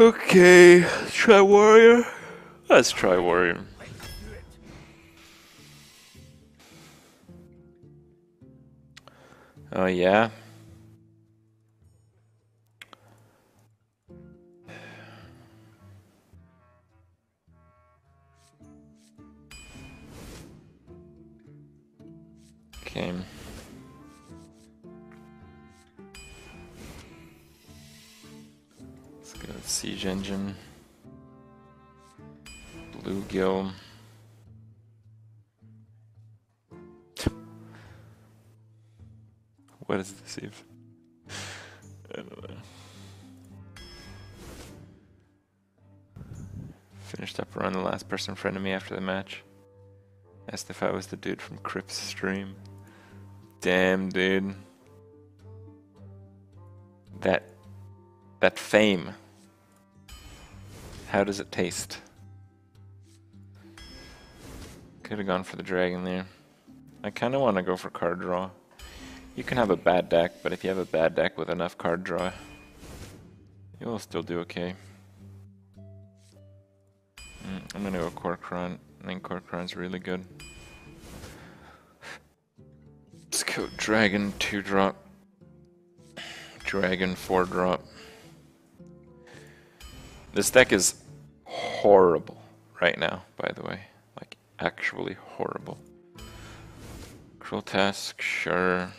Okay, try Warrior. Let's try Warrior. Oh yeah. Okay. Let's go with Siege Engine. Bluegill. What is this even? I don't know. Finished up around the last person in front of me after the match. Asked if I was the dude from Krip's stream. Damn, dude. That fame. How does it taste? Could have gone for the dragon there. I kind of want to go for card draw. You can have a bad deck, but if you have a bad deck with enough card draw, you'll still do okay. I'm gonna go Corcoran. I think Corcoran's really good. Let's go Dragon 2-drop. Dragon 4-drop. This deck is horrible right now, by the way. Like, actually horrible. Cruel Task, sure.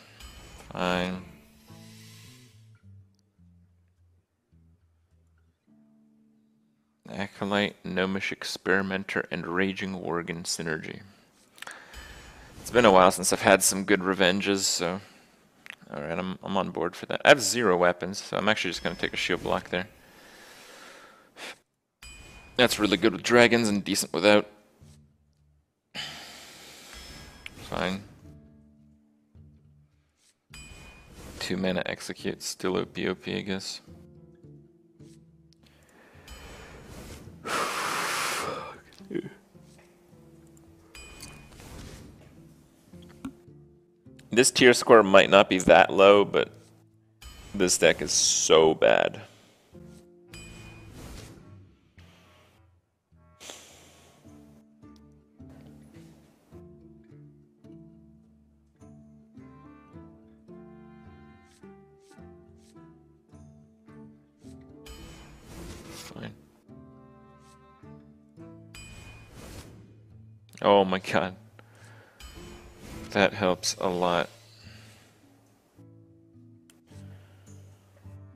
Fine. Acolyte, Gnomish Experimenter, and Raging Worgen synergy. It's been a while since I've had some good revenges, so... Alright, I'm on board for that. I have 0 weapons, so I'm actually just going to take a shield block there. That's really good with dragons and decent without. Fine. 2 mana execute, still a BOP, I guess. This tier score might not be that low, but this deck is so bad. Fine. Oh my god. That helps a lot.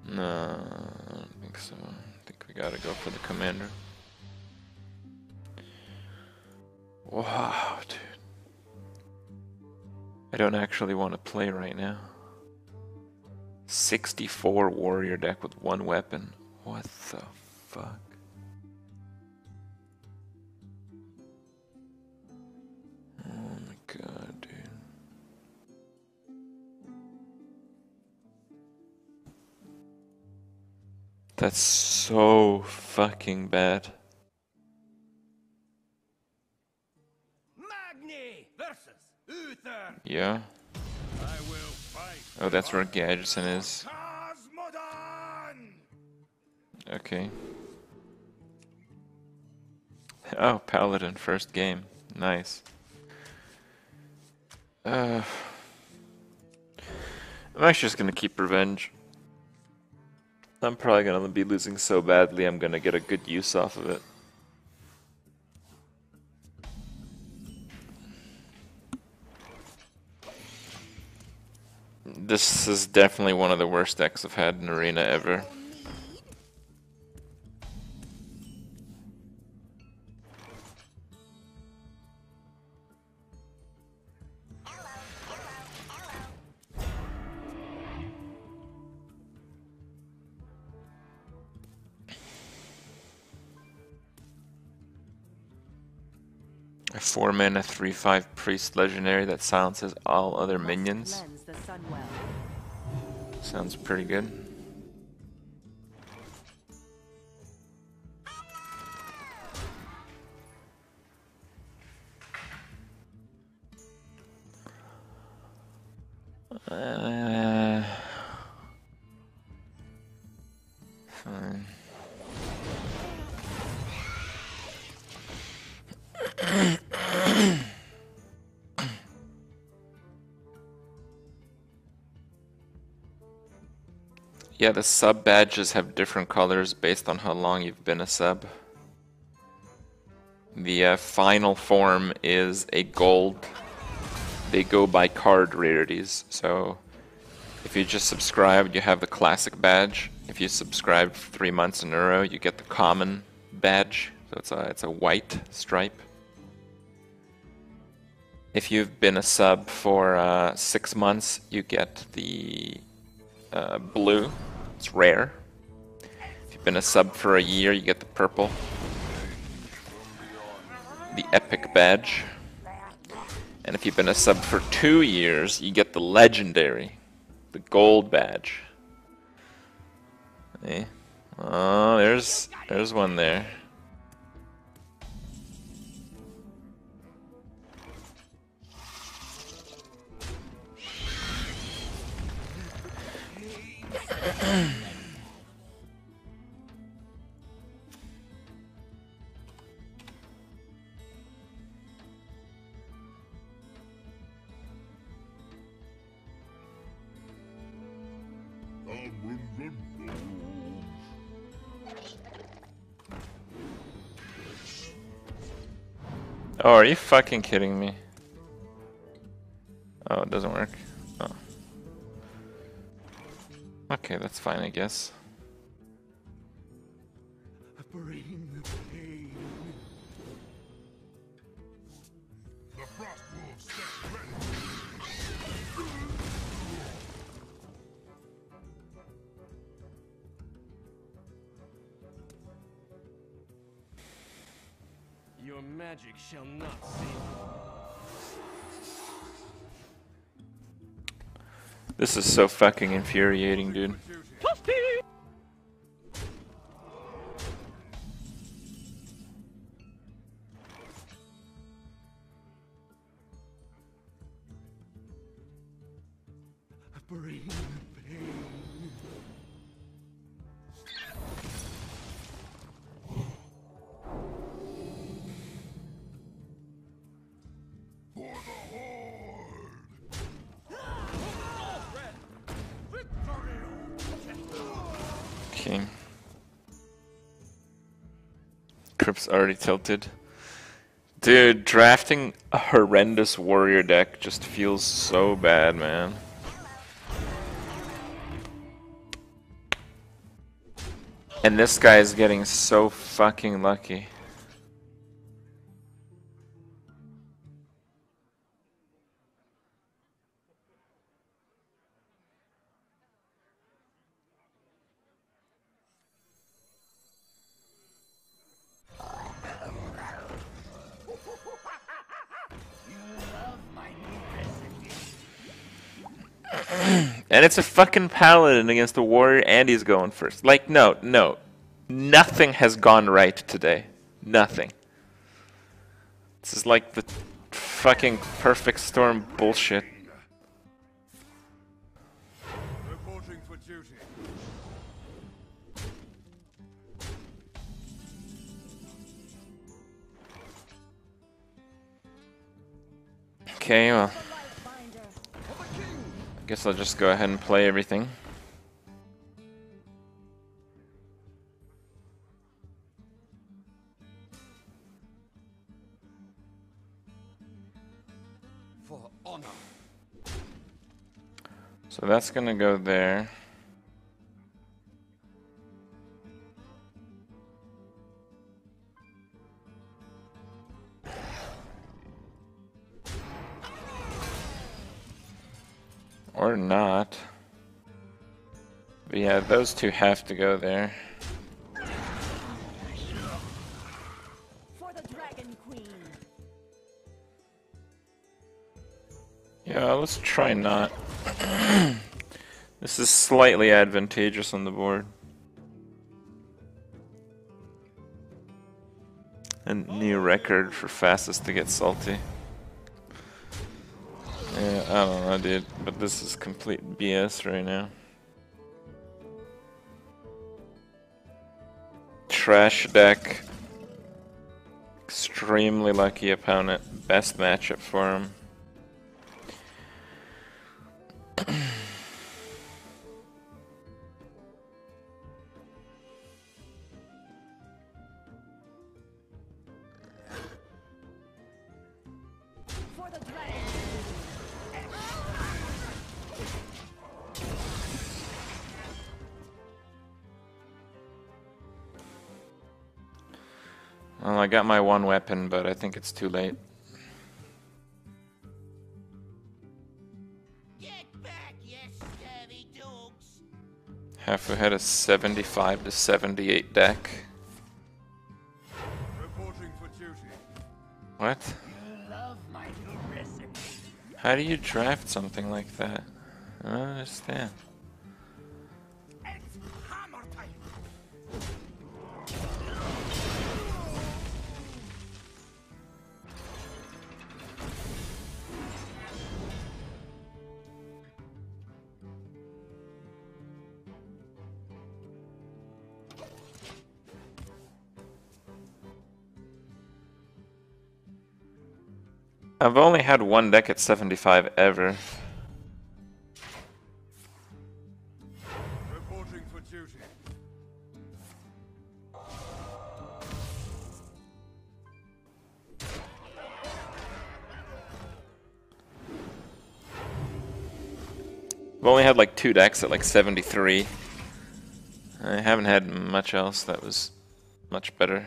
No, I don't think so. I think we gotta go for the commander. Wow, dude. I don't actually want to play right now. 64 warrior deck with 1 weapon. What the fuck? Oh my god, dude. That's so fucking bad. Magni versus Uther. Yeah. I will fight. Oh, that's where Gadgetson is. Okay. Oh, Paladin, first game. Nice. I'm actually just gonna keep revenge. I'm probably going to be losing so badly, I'm going to get a good use off of it. This is definitely one of the worst decks I've had in Arena ever. A 4-mana 3/5 priest legendary that silences all other minions. Sounds pretty good. Fine. Yeah, the sub badges have different colors based on how long you've been a sub. The final form is a gold. They go by card rarities. So if you just subscribed, you have the classic badge. If you subscribe 3 months in a row, you get the common badge. So it's a white stripe. If you've been a sub for 6 months, you get the blue. It's rare. If you've been a sub for a year, you get the purple. The epic badge. And if you've been a sub for 2 years, you get the legendary, the gold badge. Hey. Oh, there's one there. Oh, are you fucking kidding me? Oh, it doesn't work. Oh. Okay, that's fine, I guess. Bring the pain. The Frostwolf steps ready. Your magic shall not save. This is so fucking infuriating, dude. Bring the pain. For the Horde. Okay. Krip's already tilted. Dude, drafting a horrendous warrior deck just feels so bad, man. And this guy is getting so fucking lucky. And it's a fucking paladin against the warrior and he's going first. Like, no. Nothing has gone right today. Nothing. This is like the fucking perfect storm bullshit. Reporting for duty. Okay, well. I guess I'll just go ahead and play everything. For honor. So that's gonna go there. Or not. But yeah, those two have to go there. For the Dragon Queen. Yeah, let's try not. This is slightly advantageous on the board. A new record for fastest to get salty. Yeah, I don't know, dude, but this is complete BS right now. Trash deck. Extremely lucky opponent. Best matchup for him. Well, I got my one weapon, but I think it's too late. Get back, you scurvy dogs. Hafu had a 75 to 78 deck. Reporting for duty. What? You love my new recipe. How do you draft something like that? I don't understand. I've only had one deck at 75 ever. Reporting for duty. I've only had like two decks at like 73. I haven't had much else that was much better.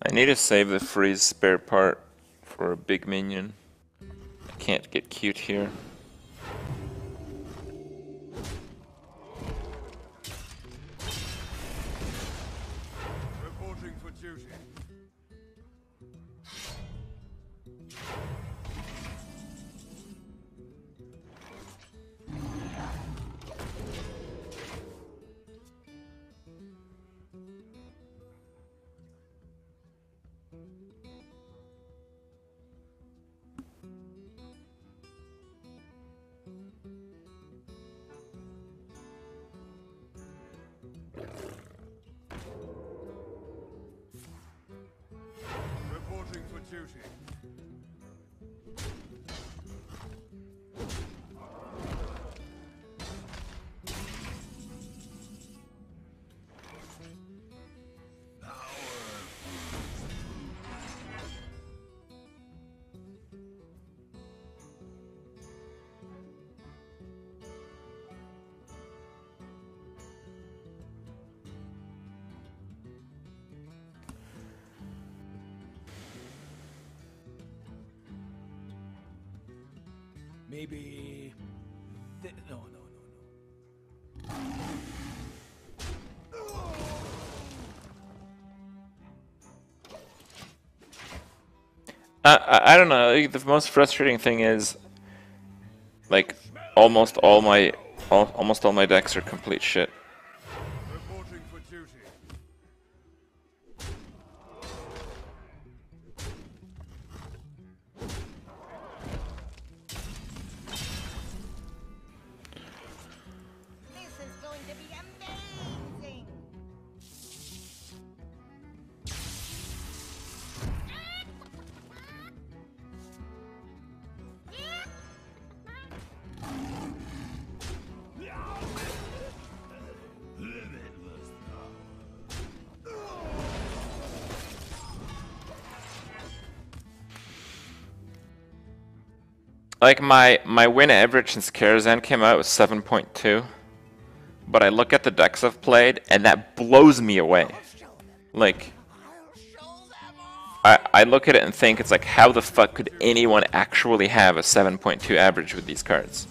I need to save the freeze spare part for a big minion. I can't get cute here. Reporting for duty. Maybe... No. I don't know, the most frustrating thing is, like, almost all my decks are complete shit. Like, my win average since Karazhan came out was 7.2, but I look at the decks I've played, and that blows me away. Like, I look at it and think, it's like, how the fuck could anyone actually have a 7.2 average with these cards?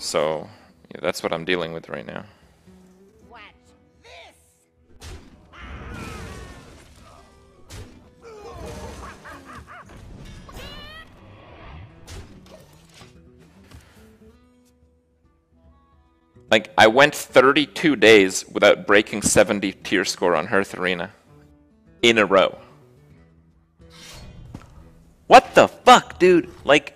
So yeah, that's what I'm dealing with right now. Watch this. Like, I went 32 days without breaking 70 tier score on Hearth Arena in a row. What the fuck, dude? Like,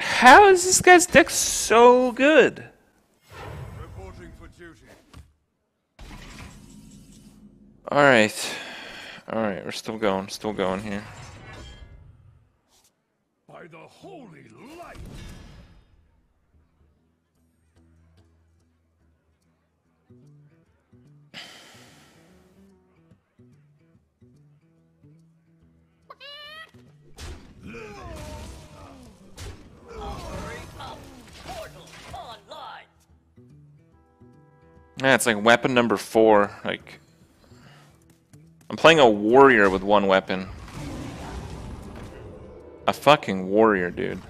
how is this guy's deck so good? Reporting for duty. All right, we're still going here. By the holy light. Yeah, it's like weapon number 4. Like, I'm playing a warrior with one weapon. A fucking warrior, dude.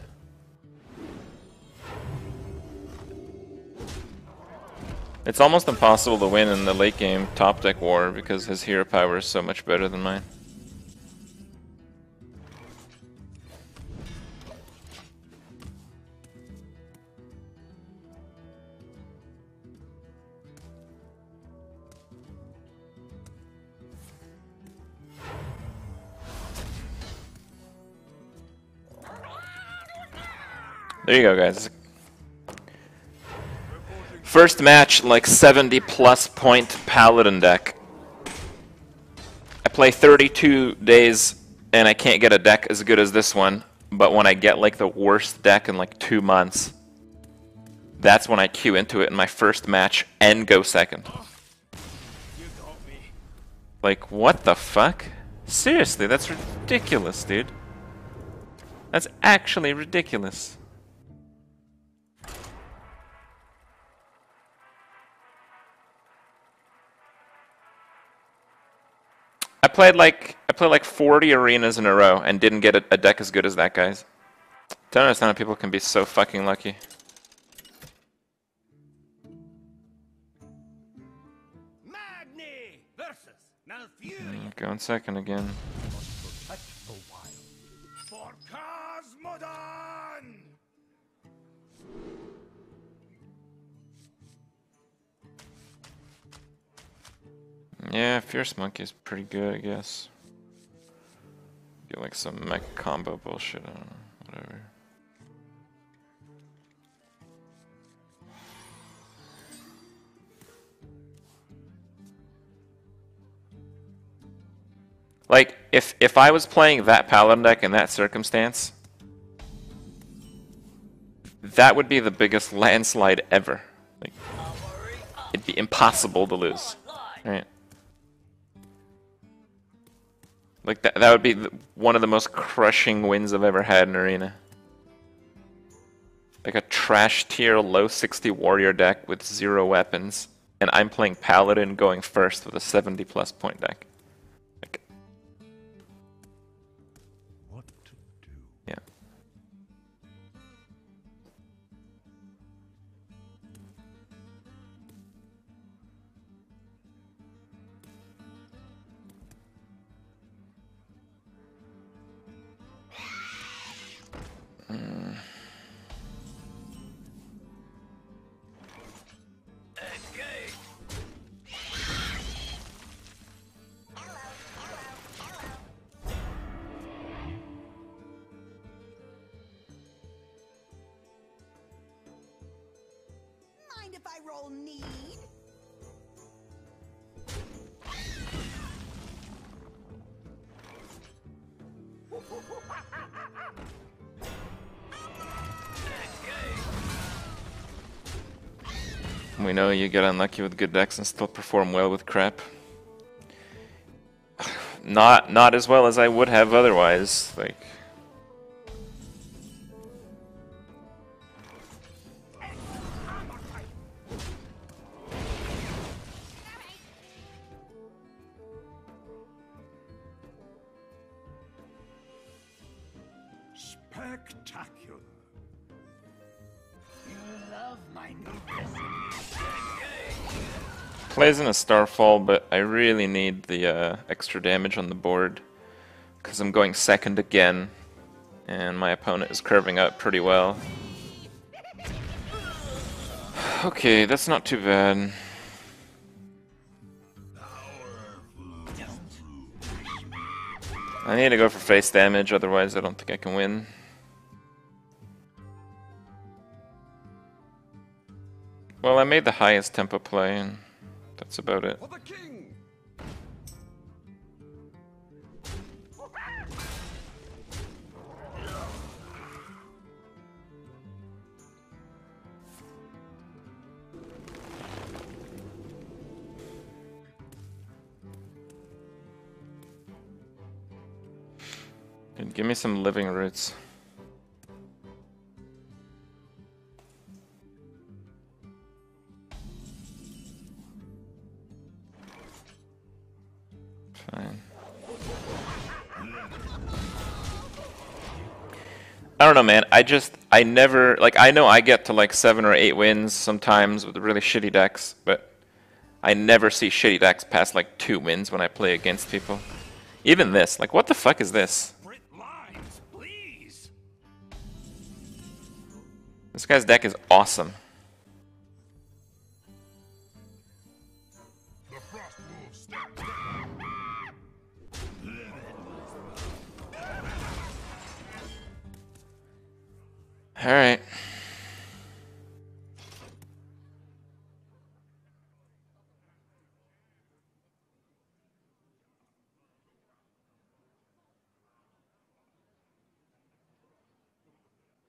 It's almost impossible to win in the late game top deck war because his hero power is so much better than mine. There you go, guys. First match, like 70+ point paladin deck. I play 32 days and I can't get a deck as good as this one, but when I get like the worst deck in like 2 months, that's when I queue into it in my first match and go second. Like, what the fuck? Seriously, that's ridiculous, dude. That's actually ridiculous. I played like 40 arenas in a row and didn't get a deck as good as that, guys. Don't understand how people can be so fucking lucky. Magni versus Malfury. Going second again. For Cosmodon. Yeah, Fierce Monkey is pretty good, I guess. Get like some mech combo bullshit, I don't know, whatever. Like, if I was playing that Paladin deck in that circumstance, that would be the biggest landslide ever. Like, it'd be impossible to lose, right? Like, that would be one of the most crushing wins I've ever had in Arena. Like a trash tier low 60 warrior deck with 0 weapons, and I'm playing Paladin going first with a 70+ point deck. Like, what to do? Yeah. We know you get unlucky with good decks and still perform well with crap. Not as well as I would have otherwise, like. Spectacular. You love my new plays in a Starfall, but I really need the extra damage on the board because I'm going second again, and my opponent is curving up pretty well. Okay, that's not too bad. I need to go for face damage, otherwise I don't think I can win. Well, I made the highest tempo play, and that's about it. Dude, give me some living roots. Fine. I don't know, man. I never, like, I know I get to like 7 or 8 wins sometimes with really shitty decks, but I never see shitty decks past like 2 wins when I play against people. Even this, like, what the fuck is this? This guy's deck is awesome. All right.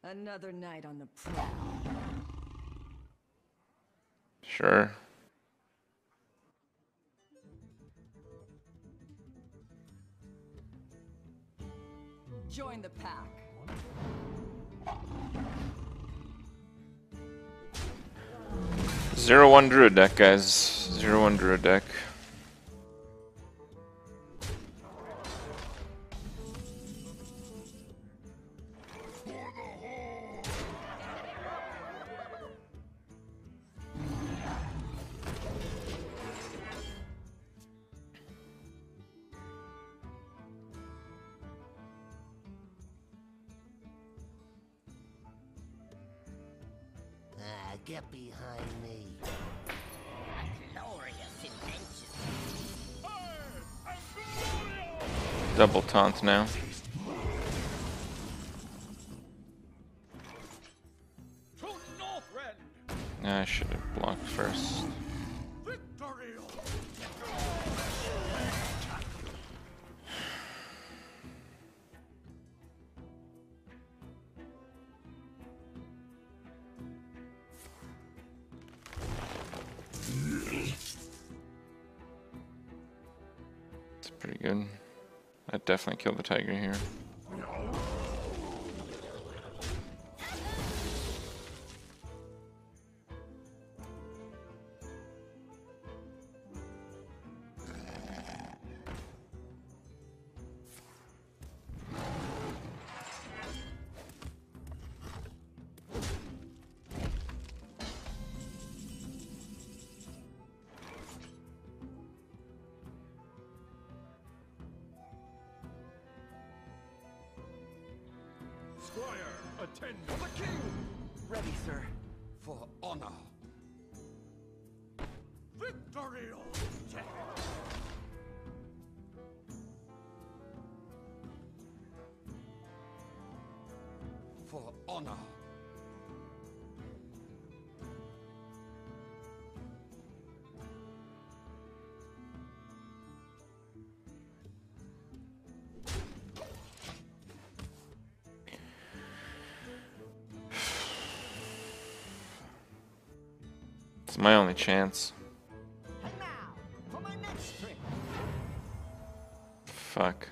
Another night on the prowl. Sure. Join the pack. 0-1 druid deck, guys. 0-1 druid deck. Get behind me. A glorious invention. Double taunt now. I should have blocked first. Pretty good. I definitely killed the tiger here. Attend to the king! Ready, sir, for honor. Victory! For honor. It's my only chance. And now, for my next trick. Fuck.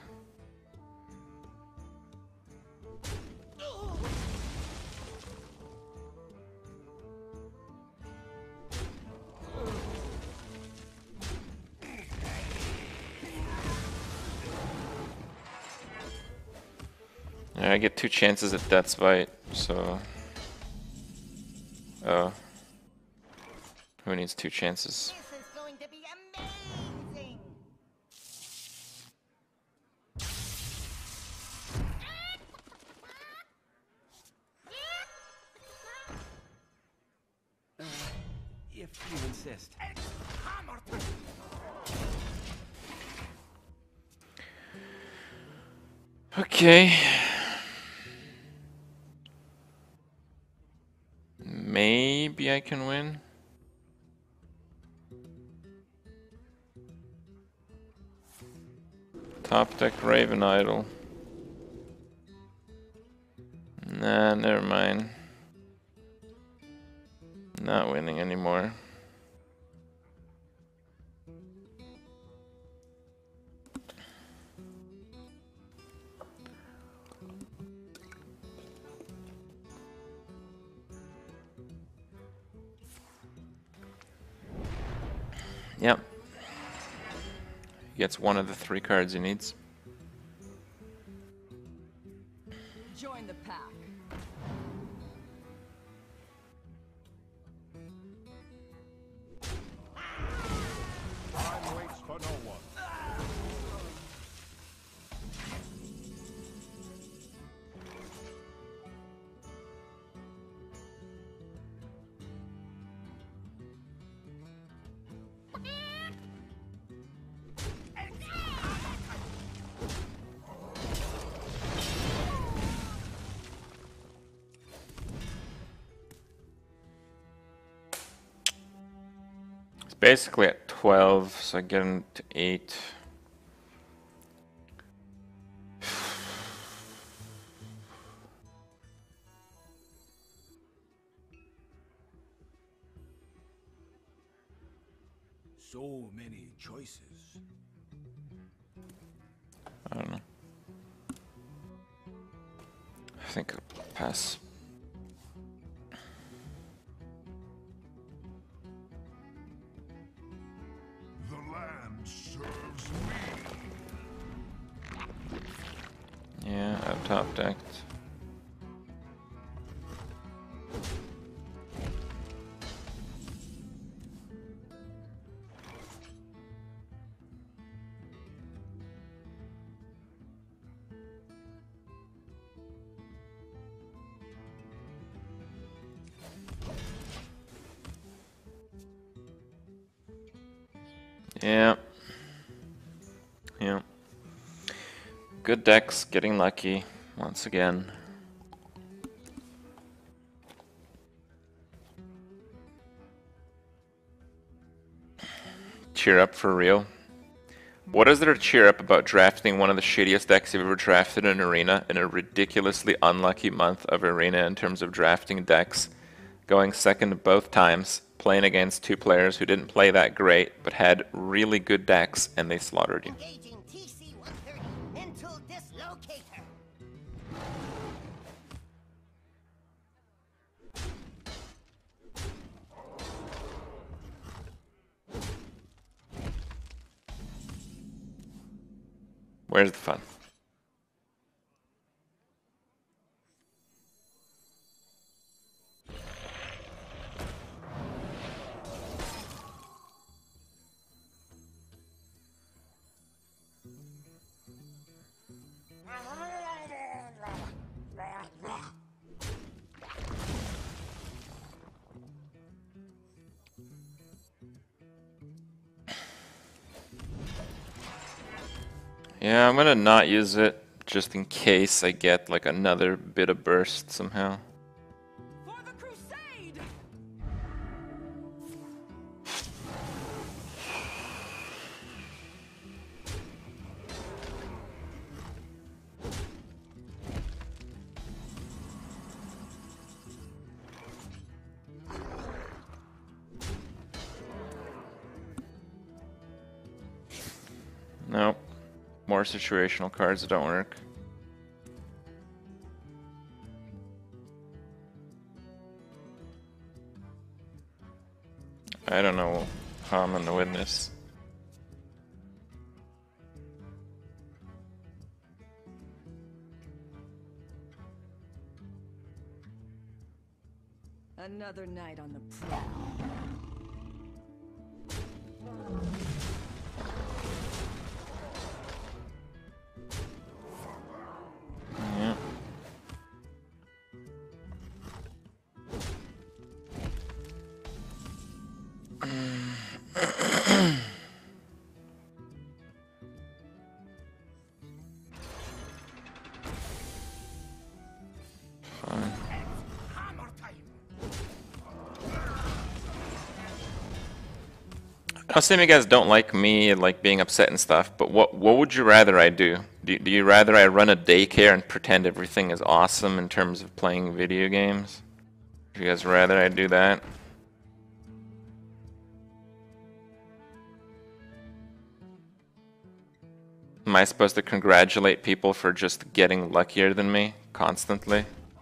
Yeah, I get two chances at that spite, so... Oh. Who needs two chances? This is going to be amazing. If you insist. Okay. Maybe I can win. Top deck Raven Idol. Nah, never mind. Not winning anymore. Yep. He gets one of the three cards he needs. Join the pack. Time waits for no one. Basically at 12, so I get him to 8. So many choices. I don't know. I think I'll pass. Yeah, I've top decked. Yeah. Yeah. Good decks, getting lucky once again. Cheer up for real. What is there to cheer up about drafting one of the shittiest decks you've ever drafted in Arena in a ridiculously unlucky month of Arena in terms of drafting decks, going second both times, playing against two players who didn't play that great but had really good decks and they slaughtered you? Where's the fun? Yeah, I'm gonna not use it just in case I get like another bit of burst somehow. For the crusade! Nope. More situational cards that don't work. I don't know how I'm gonna win this. Another night on the prowl. Yeah. I assume you guys don't like me like being upset and stuff, but what would you rather I do? Do you rather I run a daycare and pretend everything is awesome in terms of playing video games? Would you guys rather I do that? Am I supposed to congratulate people for just getting luckier than me constantly?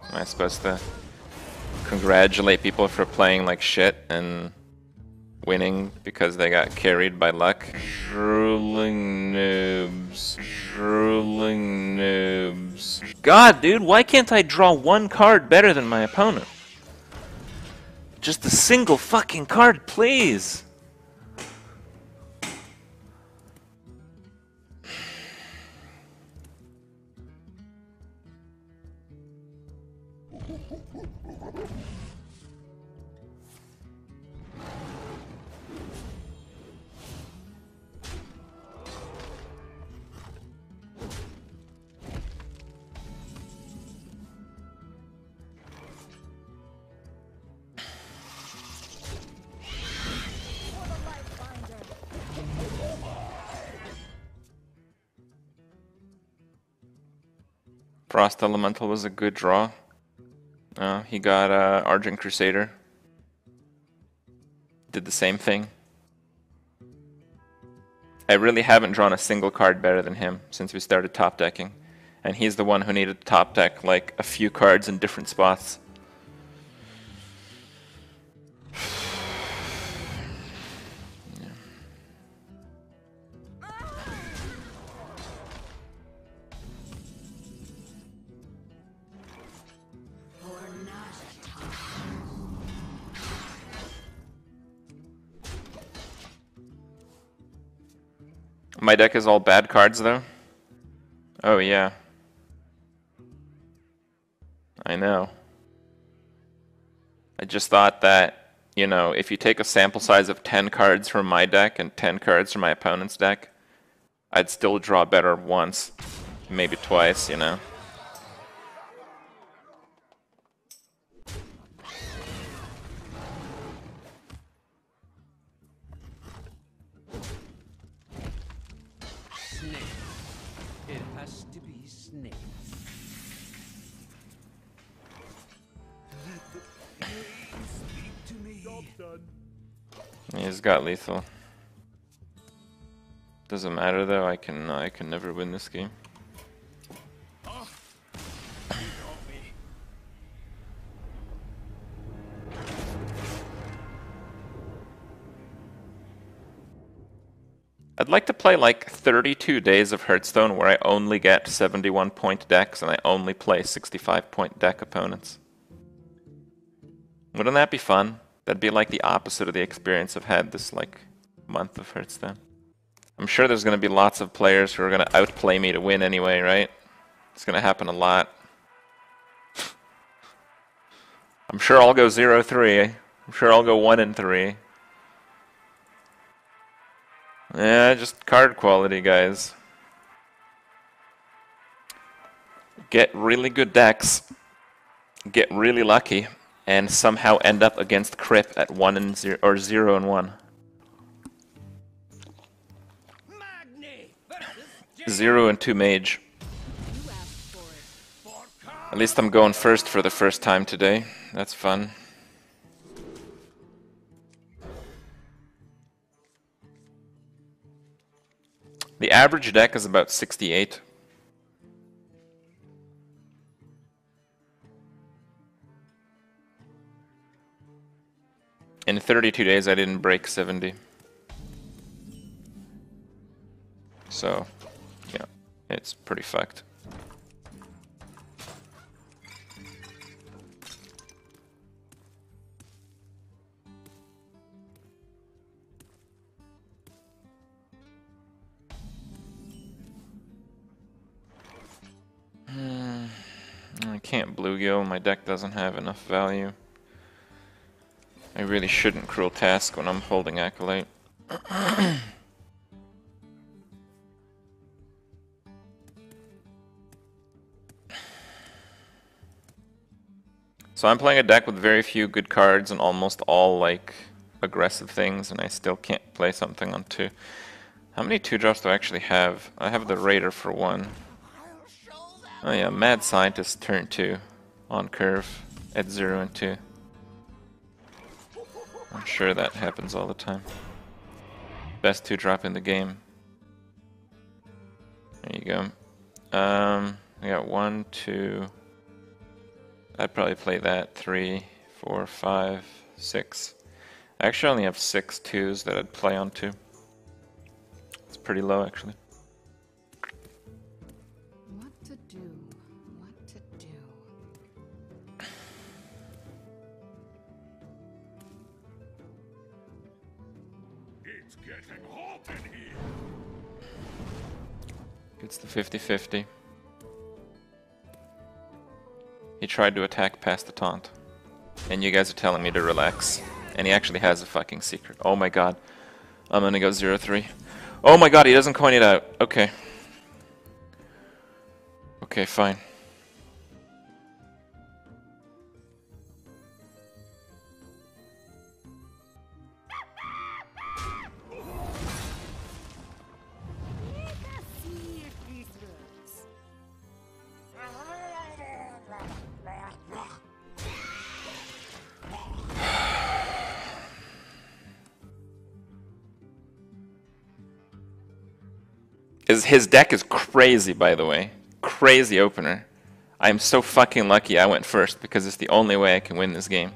Am I supposed to congratulate people for playing like shit and winning because they got carried by luck? Drooling noobs. Drooling noobs. God, dude, why can't I draw one card better than my opponent? Just a single fucking card, please. Rust Elemental was a good draw. He got Argent Crusader. Did the same thing. I really haven't drawn a single card better than him since we started top decking. And he's the one who needed to top deck like a few cards in different spots. My deck is all bad cards, though. Oh, yeah. I know. I just thought that, you know, if you take a sample size of 10 cards from my deck and 10 cards from my opponent's deck, I'd still draw better once, maybe twice, you know. He's got lethal. Doesn't matter though. I can never win this game. Oh. I'd like to play like 32 days of Hearthstone where I only get 71 point decks and I only play 65 point deck opponents. Wouldn't that be fun? That'd be like the opposite of the experience I've had this like month of Hearthstone. I'm sure there's going to be lots of players who are going to outplay me to win anyway, right? It's going to happen a lot. I'm sure I'll go 0-3. I'm sure I'll go 1-3. Yeah, just card quality, guys. Get really good decks. Get really lucky. And somehow end up against Kripp at 1-0 or 0-1. 0-2 mage. At least I'm going first for the first time today. That's fun. The average deck is about 68. In 32 days, I didn't break 70. So, yeah, it's pretty fucked. can't Bluegill, my deck doesn't have enough value. I really shouldn't Cruel Task when I'm holding Acolyte. So I'm playing a deck with very few good cards and almost all like aggressive things, and I still can't play something on 2. How many 2-drops do I actually have? I have the Raider for 1. Oh yeah, Mad Scientist turn 2 on curve at 0 and 2. I'm sure that happens all the time. Best 2-drop in the game. There you go. I got 1, 2... I'd probably play that, 3, 4, 5, 6. I actually only have 6 2s that I'd play on 2. It's pretty low actually. What to do. It's getting hot in here. It's the 50-50. He tried to attack past the taunt. And you guys are telling me to relax. And he actually has a fucking secret. Oh my god. I'm gonna go 0-3. Oh my god, he doesn't coin it out. Okay. Okay, fine. His deck is crazy, by the way. Crazy opener. I'm so fucking lucky I went first, because it's the only way I can win this game.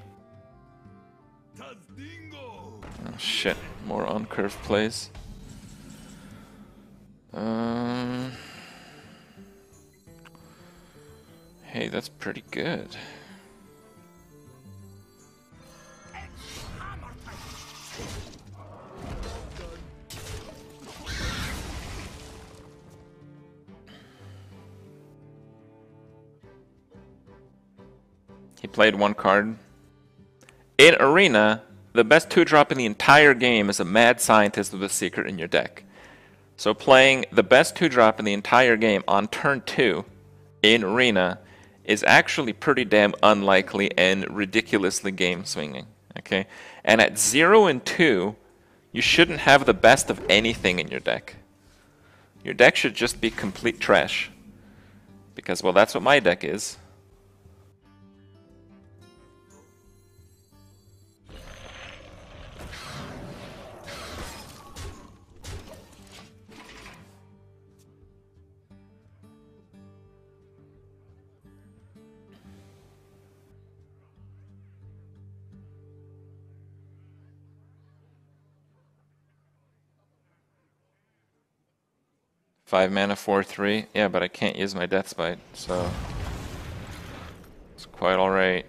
Oh shit, more on-curve plays. Hey, that's pretty good. He played 1 card. In Arena, the best 2-drop in the entire game is a Mad Scientist with a secret in your deck. So playing the best 2-drop in the entire game on turn 2 in Arena is actually pretty damn unlikely and ridiculously game swinging. Okay? And at 0 and 2, you shouldn't have the best of anything in your deck. Your deck should just be complete trash. Because, well, that's what my deck is. Five mana, 4/3. Yeah, but I can't use my Death Spite, so it's quite all right.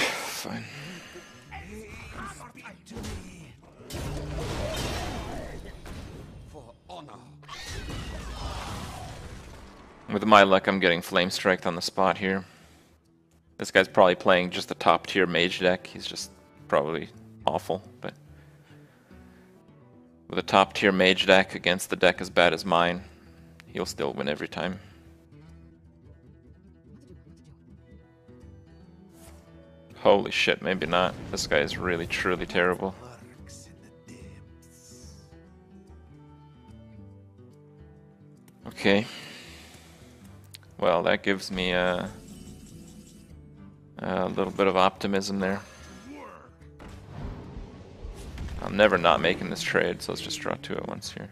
Fine. With my luck, I'm getting Flamestrike on the spot here. This guy's probably playing just a top tier mage deck. He's just probably awful, but with a top tier mage deck against the deck as bad as mine, he'll still win every time. Holy shit, maybe not. This guy is really, truly terrible. Okay. Well, that gives me a little bit of optimism there. I'm never not making this trade, so let's just draw 2 at once here.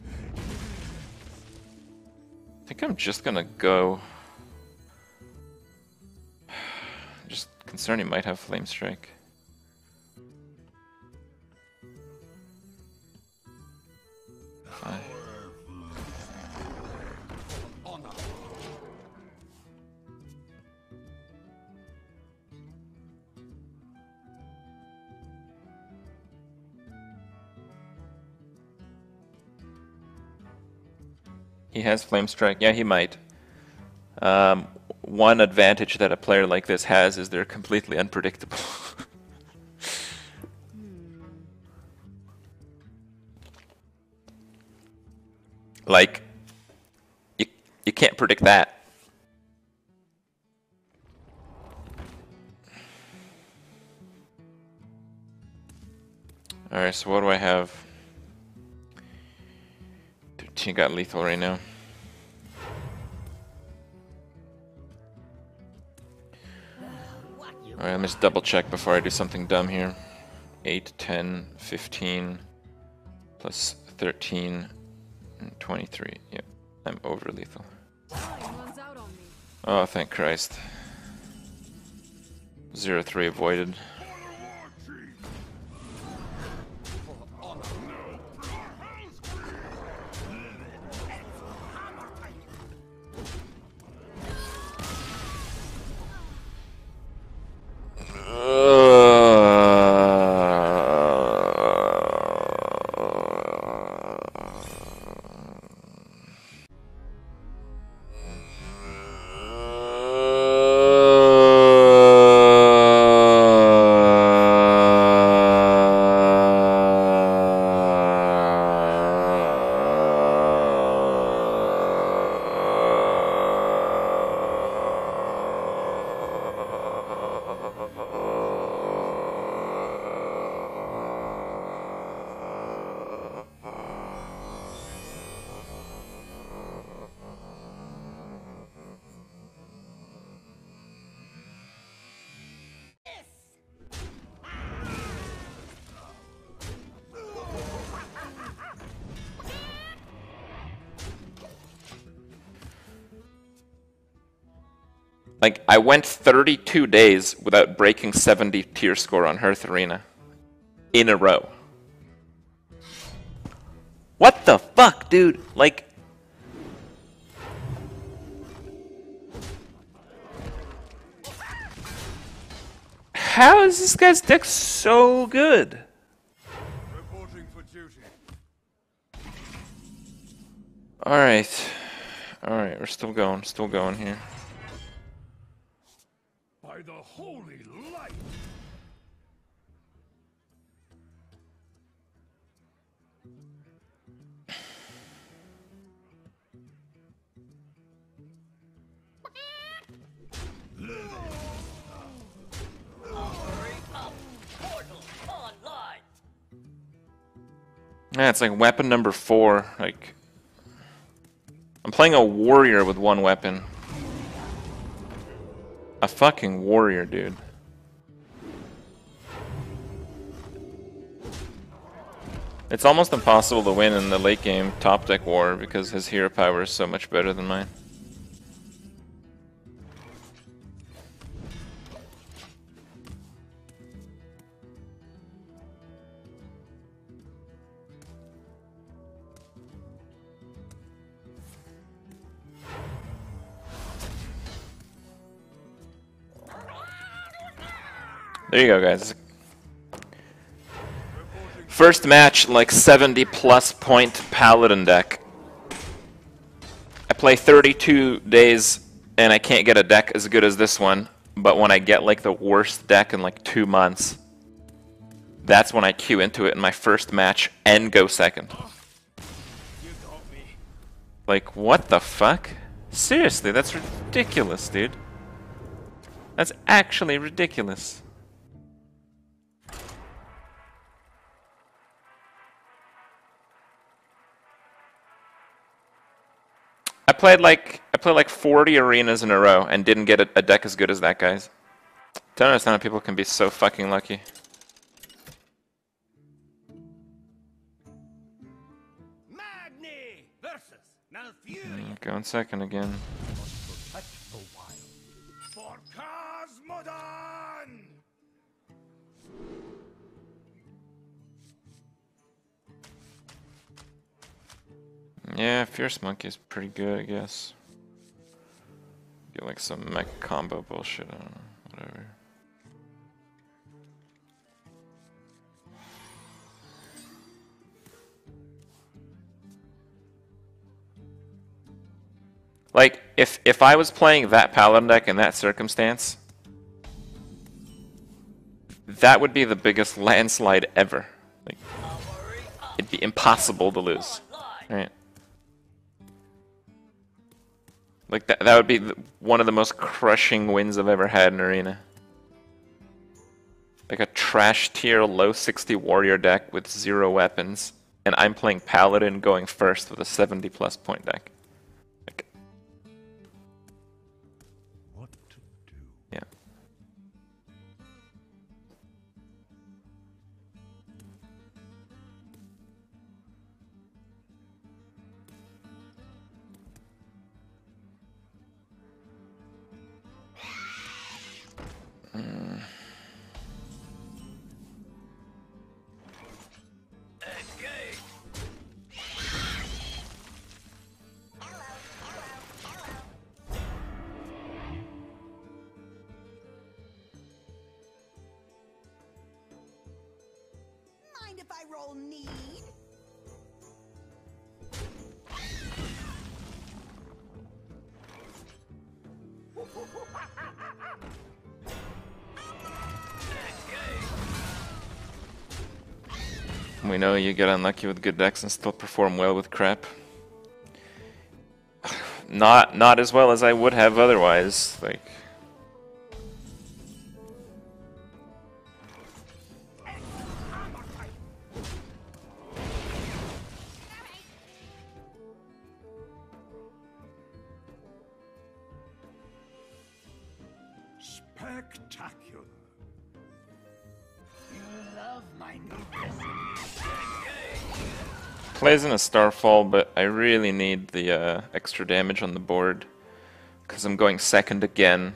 I think I'm just gonna go... Concern he might have Flamestrike. He has Flamestrike. Yeah, he might. One advantage that a player like this has is they're completely unpredictable. Like, you can't predict that. Alright, so what do I have? She got lethal right now. Alright, let me just double check before I do something dumb here. 8, 10, 15, plus 13, and 23. Yep, I'm over lethal. Oh, thank Christ. 0-3 avoided. Like, I went 32 days without breaking 70 tier score on Hearth Arena. In a row. What the fuck, dude? Like... how is this guy's deck so good? Reporting for duty. Alright. Alright, we're still going here. The holy light. Yeah, it's like weapon number 4. Like, I'm playing a warrior with one weapon. A fucking warrior, dude. It's almost impossible to win in the late game top deck war because his hero power is so much better than mine. There you go, guys. First match, like 70+ point paladin deck. I play 32 days and I can't get a deck as good as this one, but when I get like the worst deck in like 2 months, that's when I queue into it in my first match and go second. Like, what the fuck? Seriously, that's ridiculous, dude. That's actually ridiculous. I played like 40 arenas in a row and didn't get a deck as good as that, guys. Don't understand how people can be so fucking lucky. Magni versus Malfurion. Going second again. For Cosmodon. Yeah, Fierce Monkey is pretty good, I guess. Get like some mech combo bullshit, I don't know, whatever. Like, if I was playing that Paladin deck in that circumstance, that would be the biggest landslide ever. Like, it'd be impossible to lose. Right? Like, that would be one of the most crushing wins I've ever had in Arena. Like a trash tier low 60 warrior deck with 0 weapons, and I'm playing Paladin going first with a 70 plus point deck. Like, what to do? Yeah. We know you get unlucky with good decks and still perform well with crap. Not as well as I would have otherwise. Like, plays in a Starfall, but I really need the extra damage on the board because I'm going second again,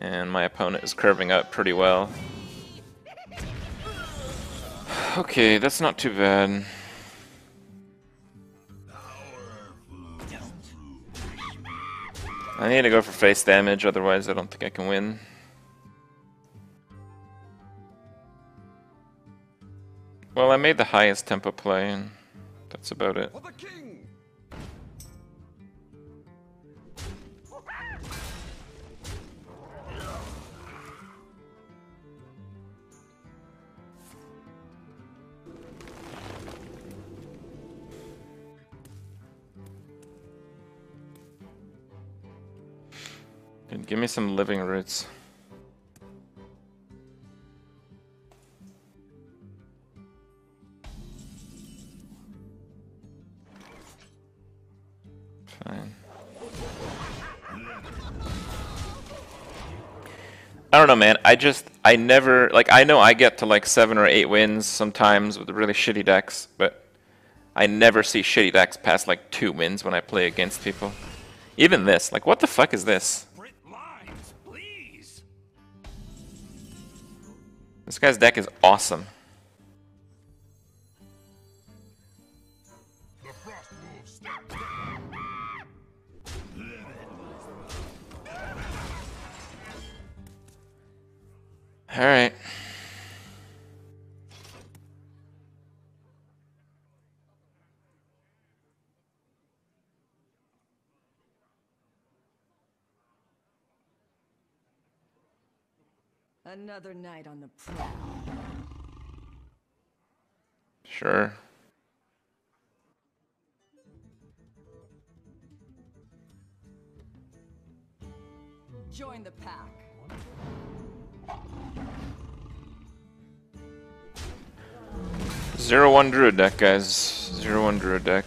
and my opponent is curving up pretty well. Okay, that's not too bad. I need to go for face damage, otherwise I don't think I can win. Well, I made the highest tempo play, and that's about it. Dude, give me some living roots. I don't know, man. I never, like, I know I get to like 7 or 8 wins sometimes with really shitty decks, but I never see shitty decks past like 2 wins when I play against people. Even this, like, what the fuck is this? Lines, please. This guy's deck is awesome. All right. Another night on the prowl. Sure. Join the pack. Zero 01 Druid deck, guys. 0-1 Druid deck.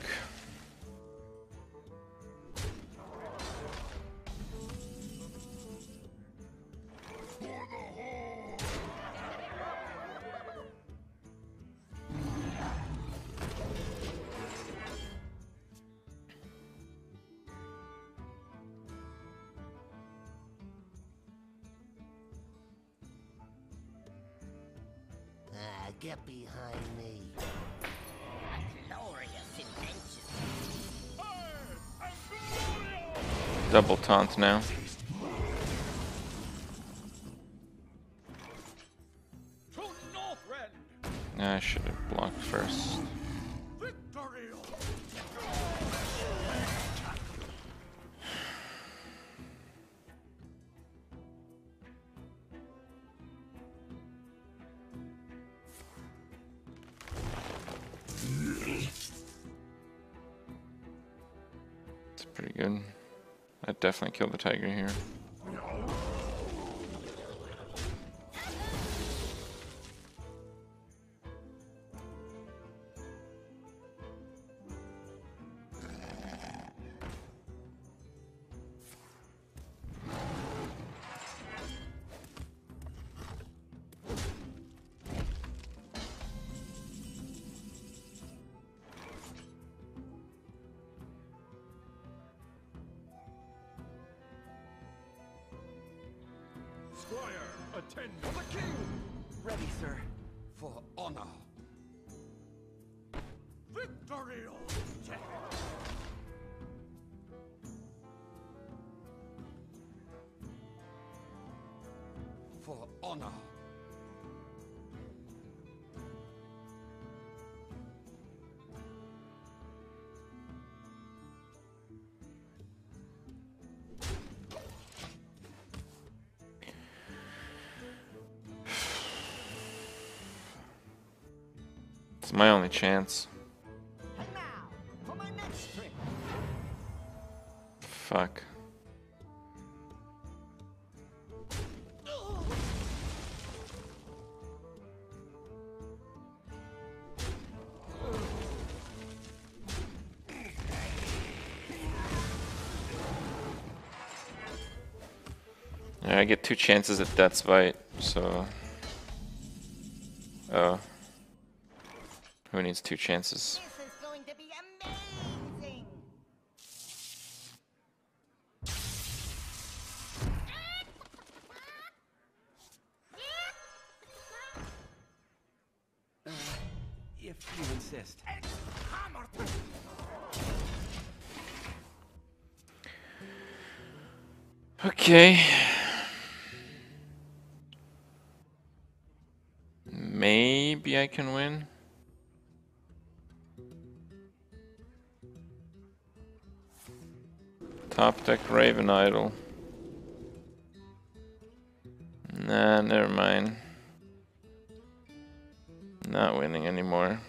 Get behind me. A glorious invention. Double taunt now. I should have blocked first. pretty good. I'd definitely kill the tiger here. Attend the king! Ready, sir, for honor. Victory or death! For honor. It's my only chance. And now, for my next trick. Fuck. Yeah, I get 2 chances at Death's Bite, so... Oh. Who needs 2 chances? This is going to be amazing. If you insist. Okay. Maybe I can win. Top deck Raven Idol. Nah, never mind. Not winning anymore.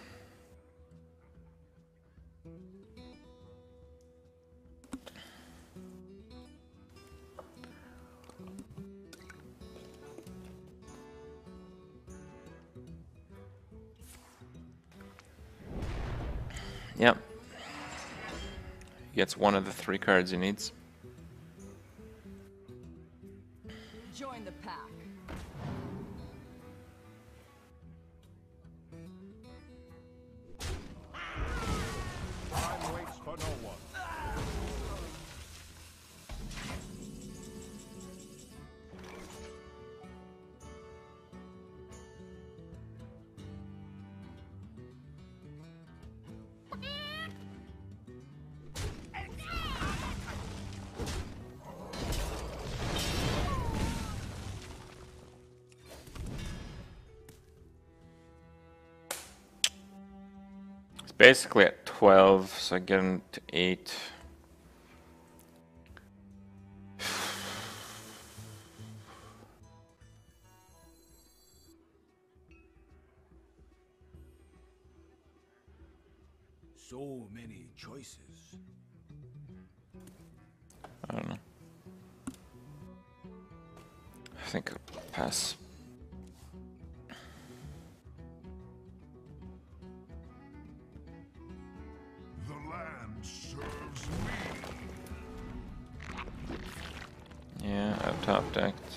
Yep. Gets one of the 3 cards he needs. Join the pack. Time waits for no one. Basically at 12, so I get him to 8. So many choices. I don't know. I think I'll pass. Yeah, I've top decked.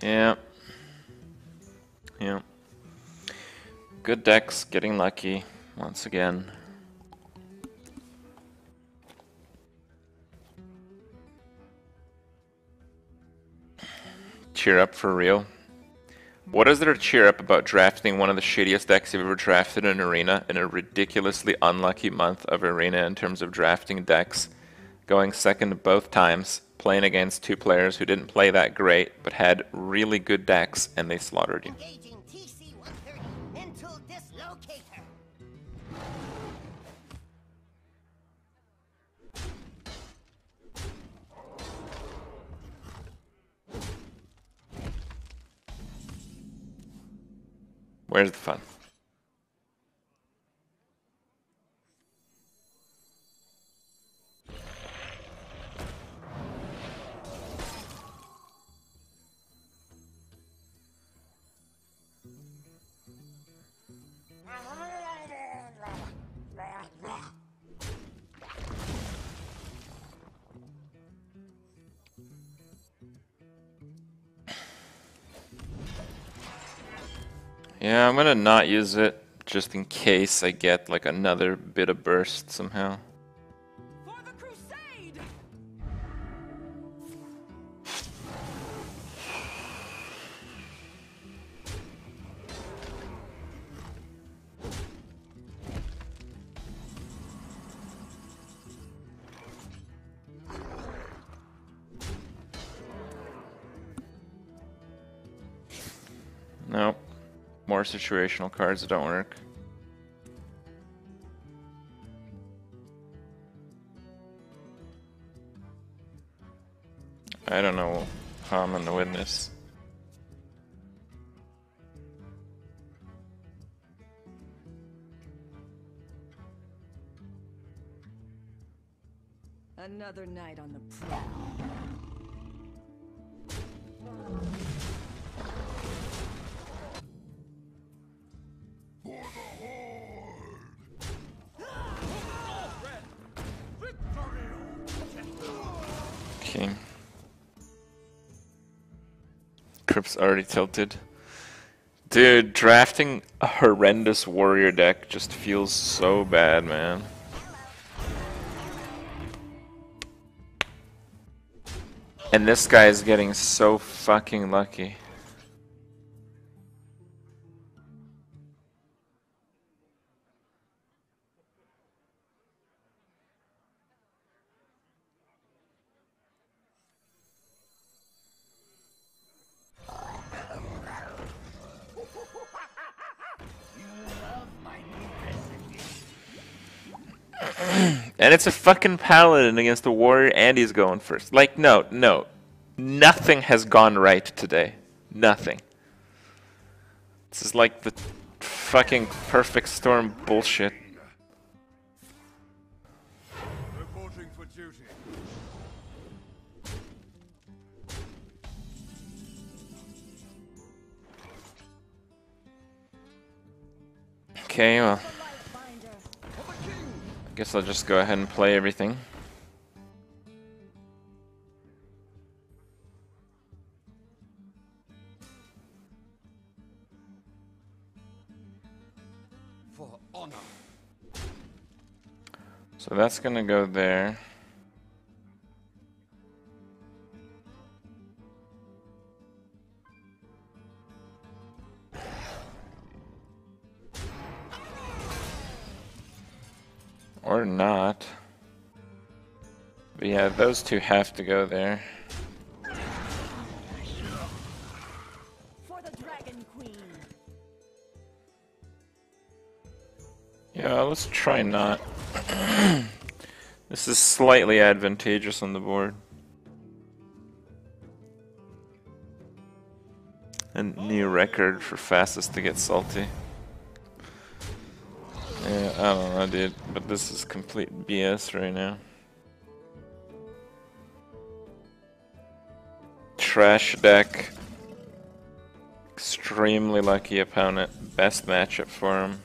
Yeah. Yeah. Good decks, getting lucky once again. Cheer up for real. What is there to cheer up about drafting one of the shittiest decks you've ever drafted in Arena in a ridiculously unlucky month of Arena in terms of drafting decks, going second both times, playing against 2 players who didn't play that great but had really good decks and they slaughtered you. Where's the fun? Yeah, I'm gonna not use it, just in case I get like another bit of burst somehow. For the crusade! Nope. More situational cards that don't work. I don't know how I'm gonna win this. Another night on the prowl. Okay. Cripp's already tilted. Dude, drafting a horrendous warrior deck just feels so bad, man. And this guy is getting so fucking lucky. And it's a fucking paladin against the warrior and he's going first. Like, no, no. Nothing has gone right today. Nothing. This is like the fucking perfect storm bullshit. Reporting for duty. Okay, well. I guess I'll just go ahead and play everything. For honor. So that's gonna go there. Or not. But yeah, those two have to go there. For the Dragon Queen. Yeah, let's try not. This is slightly advantageous on the board. A new record for fastest to get salty. Yeah, I don't know, dude, but this is complete BS right now. Trash deck. Extremely lucky opponent. Best matchup for him.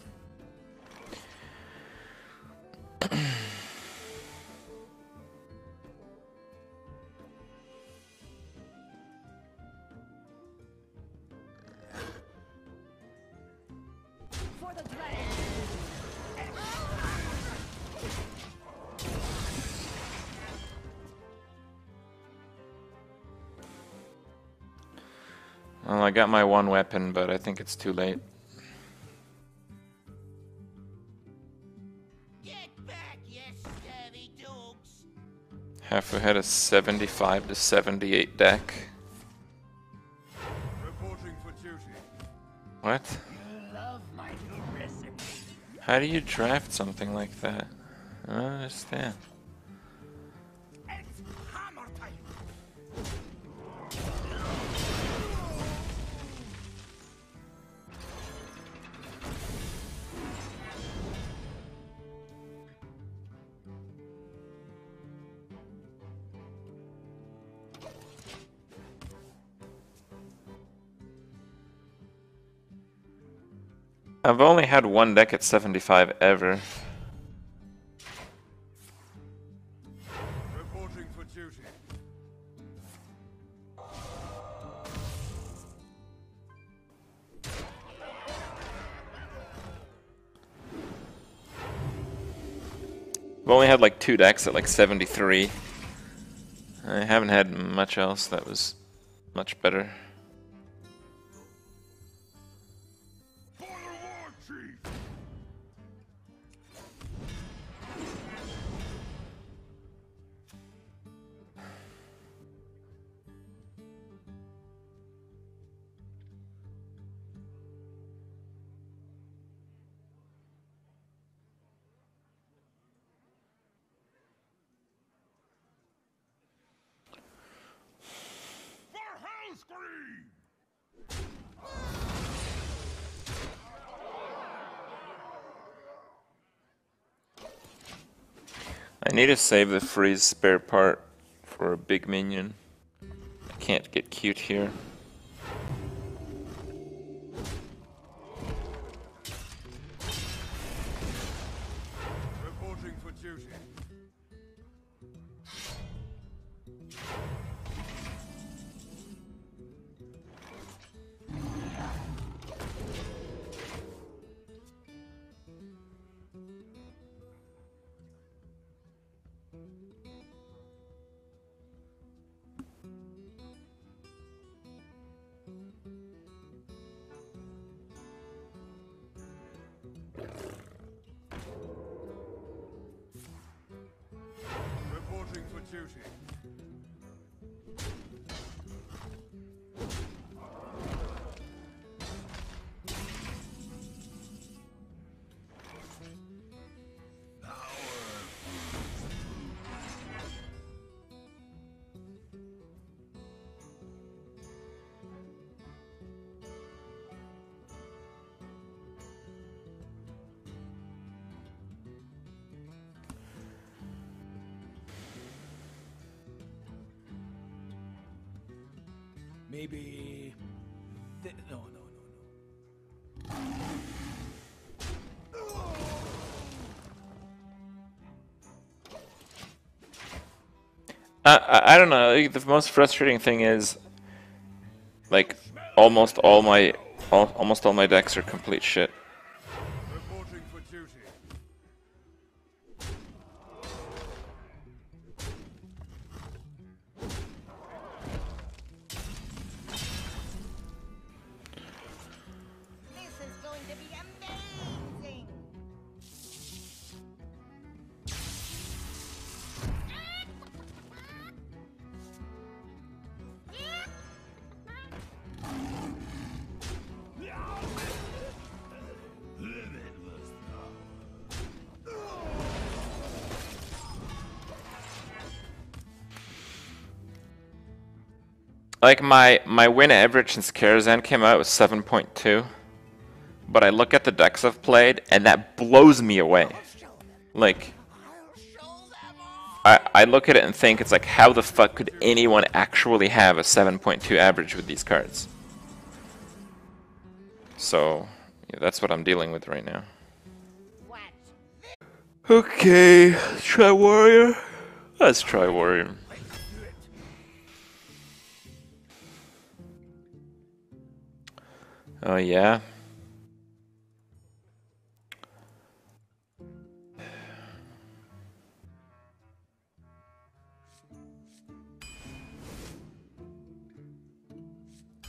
Well, I got my one weapon, but I think it's too late. Get back, you scurvy dogs. Halfway had a 75 to 78 deck. Reporting for duty. What? You love my new recipe. How do you draft something like that? I don't understand. I've only had one deck at 75 ever. Reporting for duty. I've only had like two decks at like 73. I haven't had much else that was much better. I need to save the freeze spare part for a big minion. I can't get cute here. Reporting for duty. Maybe... no. I don't know, the most frustrating thing is... like, almost all my decks are complete shit. Like, my win average since Karazhan came out was 7.2, but I look at the decks I've played, and that blows me away. Like, I look at it and think, it's like, how the fuck could anyone actually have a 7.2 average with these cards? So, yeah, that's what I'm dealing with right now. Okay, let's try Warrior. Let's try Warrior. Oh yeah.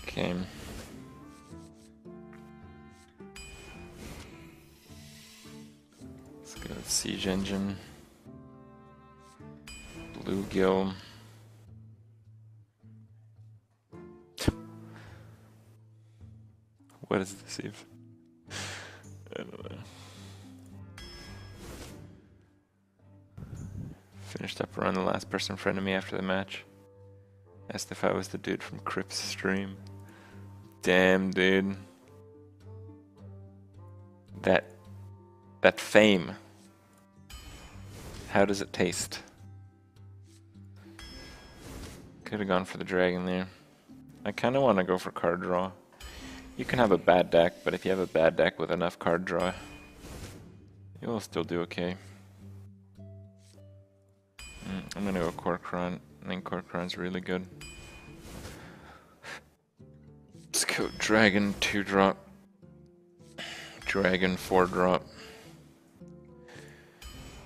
Okay. Let's go with Siege Engine. Bluegill. What is this Eve? I don't know. Finished up around the last person in front of me after the match. Asked if I was the dude from Cripp's stream. Damn, dude. That fame. How does it taste? Could have gone for the dragon there. I kind of want to go for card draw. You can have a bad deck, but if you have a bad deck with enough card draw, you'll still do okay. I'm gonna go Corcoran. I think Corcoran's really good. Let's go Dragon 2-drop. Dragon 4-drop.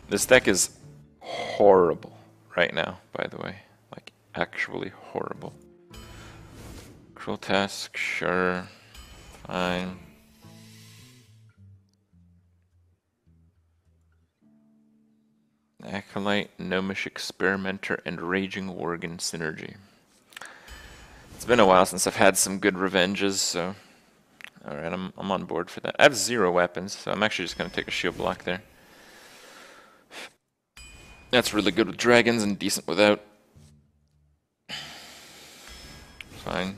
This deck is horrible right now, by the way. Like, actually horrible. Cruel Task, sure. Fine. Acolyte, Gnomish Experimenter, and Raging Worgen synergy. It's been a while since I've had some good revenges, so... Alright, I'm on board for that. I have 0 weapons, so I'm actually just going to take a shield block there. That's really good with dragons and decent without. Fine.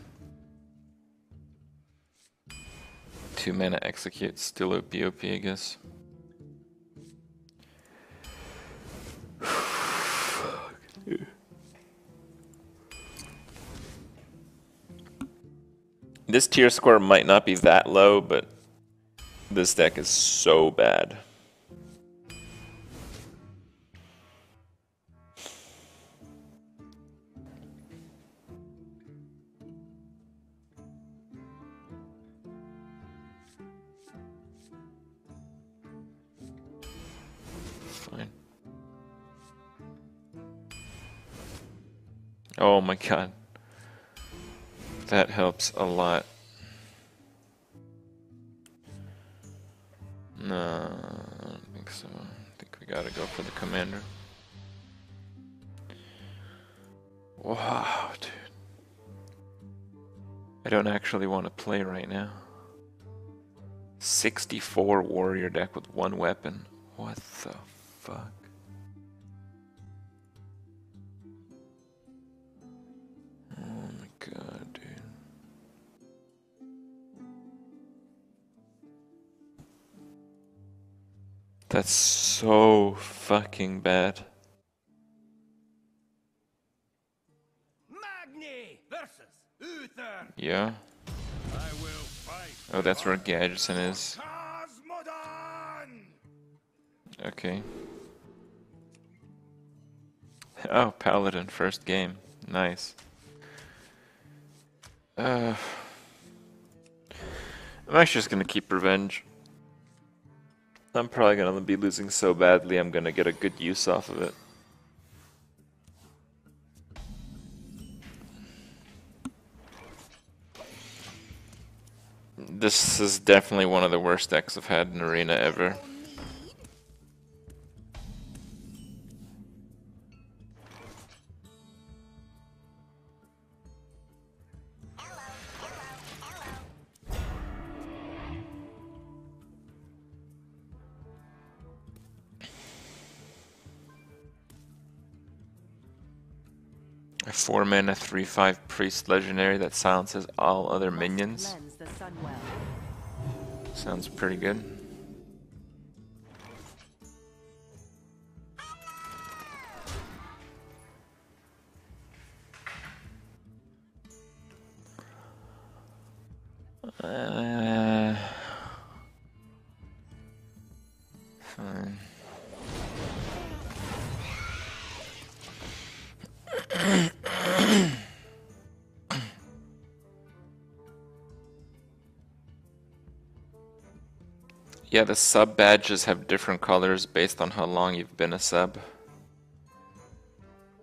2 mana execute, still OP, I guess. This tier score might not be that low, but this deck is so bad. Oh my god. That helps a lot. No, I don't think so. I think we gotta go for the commander. Wow, dude. I don't actually want to play right now. 64 warrior deck with 1 weapon. What the fuck? God, dude. That's so fucking bad. Magni versus Uther. Yeah. I will fight. Oh, that's where Gadgetson is. Okay. Oh, Paladin first game. Nice. I'm actually just gonna keep revenge. I'm probably gonna be losing so badly I'm gonna get a good use off of it. This is definitely one of the worst decks I've had in Arena ever. A 4-mana 3/5 priest legendary that silences all other minions. Sounds pretty good. Fine. Yeah, the sub badges have different colors based on how long you've been a sub.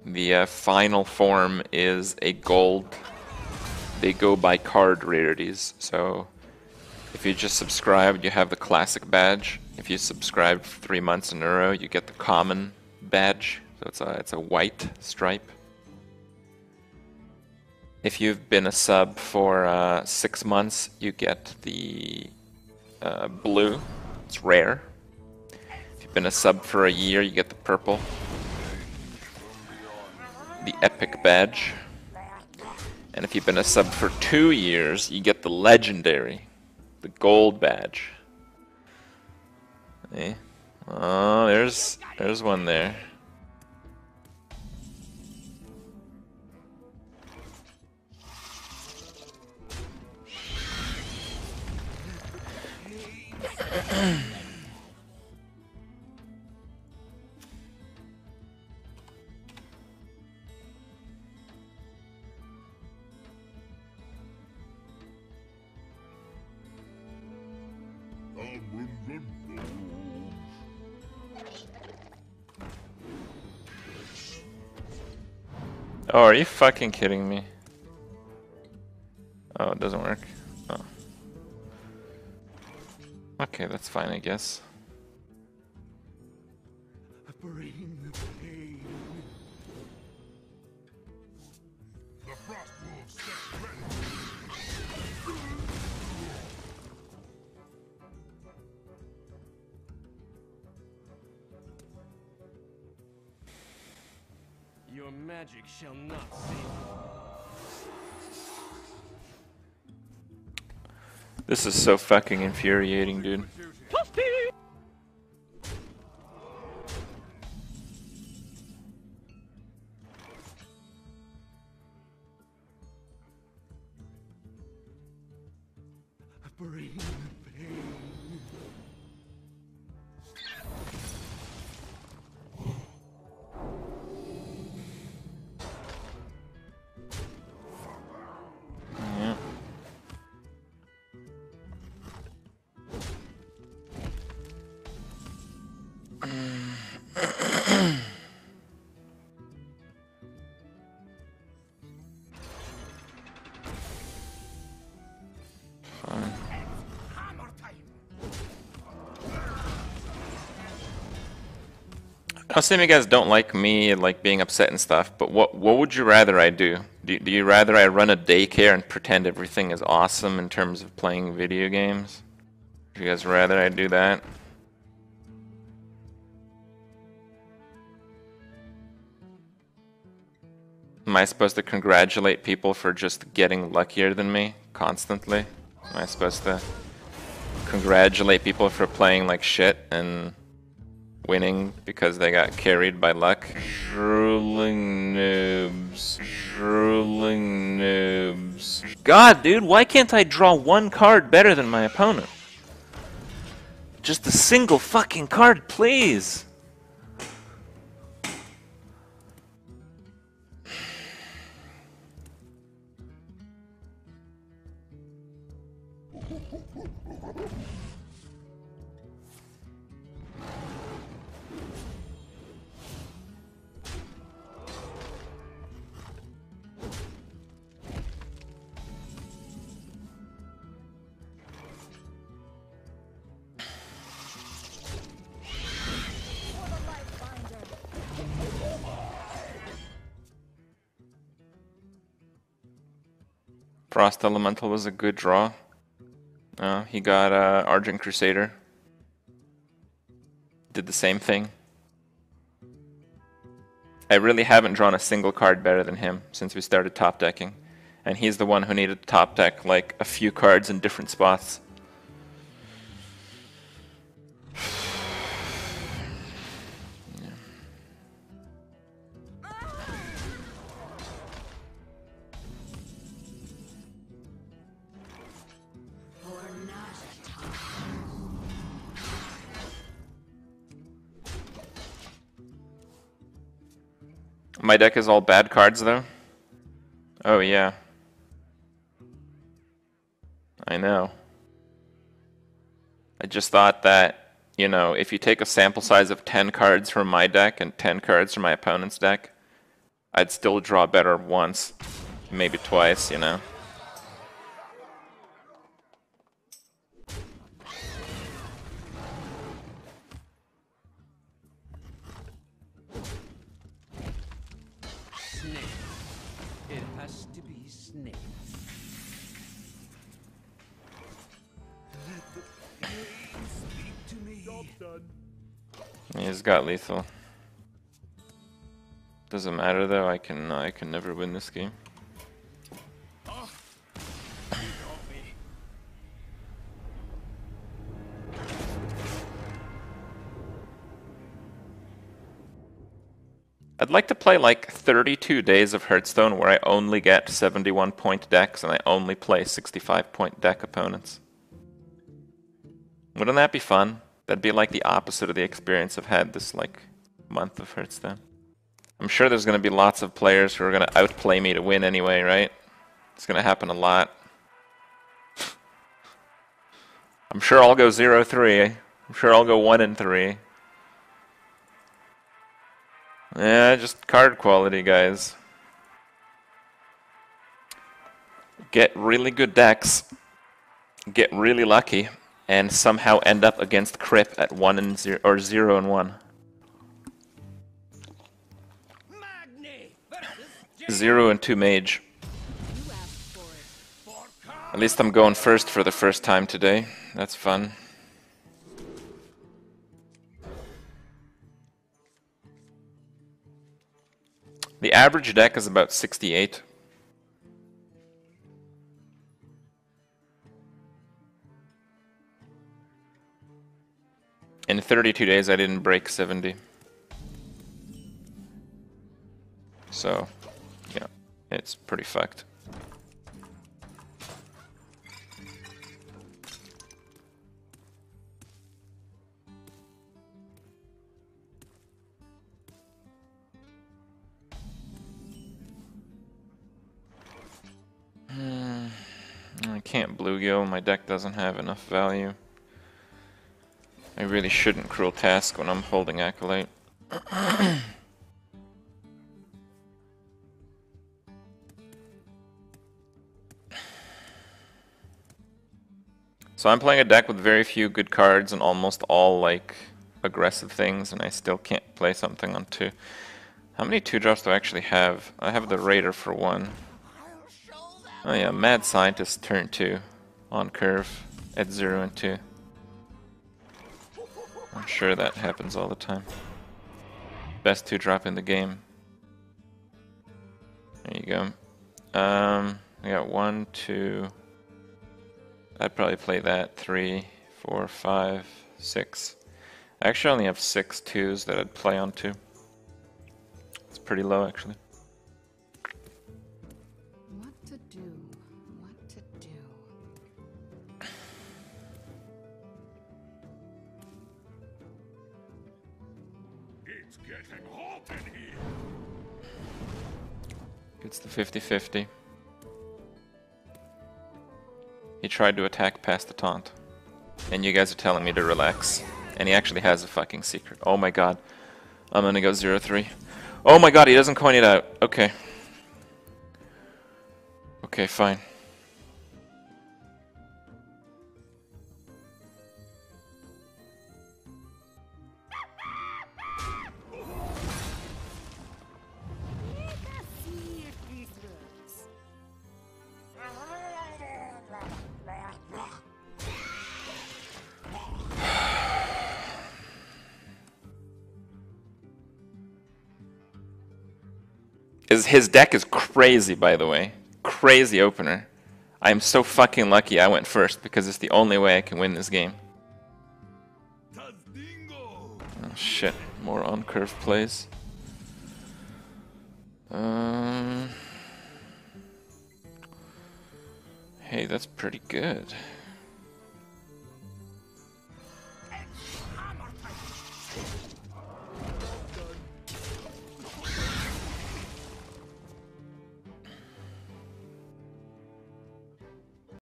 The final form is a gold. They go by card rarities. So if you just subscribed, you have the classic badge. If you subscribed 3 months in a row, you get the common badge. So it's a white stripe. If you've been a sub for 6 months, you get the blue. It's rare. If you've been a sub for a year, you get the purple. The epic badge. And if you've been a sub for 2 years, you get the legendary. The gold badge. Eh? Oh, there's one there. Oh, are you fucking kidding me? Oh, it doesn't work. Oh. Okay, that's fine, I guess. Bring the pain. The Frostwolf steps ready. Your magic shall not save. This is so fucking infuriating, dude. Now, some of you guys don't like me like being upset and stuff, but what would you rather I do? Do you rather I run a daycare and pretend everything is awesome in terms of playing video games? Would you guys rather I do that? Am I supposed to congratulate people for just getting luckier than me constantly? Am I supposed to congratulate people for playing like shit and winning because they got carried by luck? Drooling noobs. Drooling noobs. God, dude, why can't I draw one card better than my opponent? Just a single fucking card, please. Rust Elemental was a good draw. He got Argent Crusader. Did the same thing. I really haven't drawn a single card better than him since we started top decking. And he's the one who needed to top deck like a few cards in different spots. My deck is all bad cards, though. Oh, yeah. I know. I just thought that, you know, if you take a sample size of 10 cards from my deck and 10 cards from my opponent's deck, I'd still draw better once, maybe twice, you know. He's got lethal. Doesn't matter though. I can never win this game. Oh. I'd like to play like 32 days of Hearthstone where I only get 71 point decks and I only play 65 point deck opponents. Wouldn't that be fun? That'd be like the opposite of the experience I've had this like month of Hearthstone. I'm sure there's gonna be lots of players who are gonna outplay me to win anyway, right? It's gonna happen a lot. I'm sure I'll go 0-3. I'm sure I'll go 1-3. Yeah, just card quality, guys. get really good decks, get really lucky, and somehow end up against Krip at 1-0 or 0-1. 0-2 Mage. At least I'm going first for the first time today. That's fun. The average deck is about 68. In 32 days I didn't break 70. So, yeah, it's pretty fucked. I can't Bluegill, my deck doesn't have enough value. I really shouldn't Cruel Task when I'm holding Acolyte. So I'm playing a deck with very few good cards and almost all like aggressive things, and I still can't play something on 2. How many 2-drops do I actually have? I have the Raider for 1. Oh yeah, Mad Scientist turn 2 on curve at 0-2. I'm sure that happens all the time. Best 2-drop in the game. There you go. I got 1, 2. I'd probably play that 3, 4, 5, 6. I actually only have 6 2s that I'd play on 2. It's pretty low actually. It's the 50-50. He tried to attack past the taunt. And you guys are telling me to relax. And he actually has a fucking secret. Oh my god. I'm gonna go 0-3. Oh my god, he doesn't coin it out. Okay. Okay, fine. His deck is crazy, by the way. Crazy opener. I am so fucking lucky I went first, because it's the only way I can win this game. Oh shit, more on curve plays. Hey, that's pretty good.